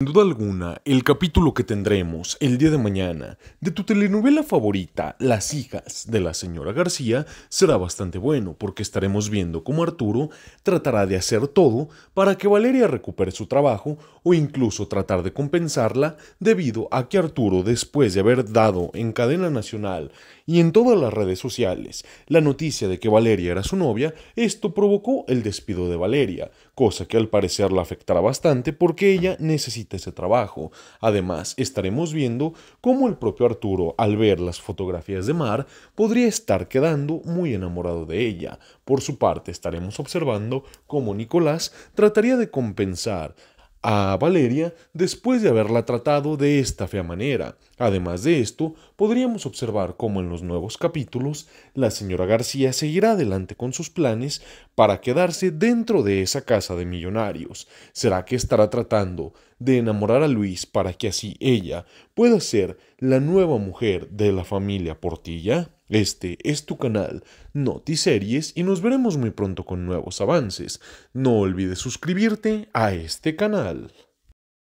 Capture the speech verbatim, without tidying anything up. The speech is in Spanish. Sin duda alguna, el capítulo que tendremos el día de mañana de tu telenovela favorita, Las hijas de la señora García, será bastante bueno porque estaremos viendo cómo Arturo tratará de hacer todo para que Valeria recupere su trabajo o incluso tratar de compensarla debido a que Arturo, después de haber dado en Cadena Nacional y en todas las redes sociales la noticia de que Valeria era su novia, esto provocó el despido de Valeria, cosa que al parecer la afectará bastante porque ella necesita ese trabajo. Además, estaremos viendo cómo el propio Arturo, al ver las fotografías de Mar, podría estar quedando muy enamorado de ella. Por su parte, estaremos observando cómo Nicolás trataría de compensar a Valeria después de haberla tratado de esta fea manera. Además de esto, podríamos observar cómo en los nuevos capítulos la señora García seguirá adelante con sus planes para quedarse dentro de esa casa de millonarios. ¿Será que estará tratando de enamorar a Luis para que así ella pueda ser la nueva mujer de la familia Portilla? Este es tu canal Noti Series y nos veremos muy pronto con nuevos avances. No olvides suscribirte a este canal.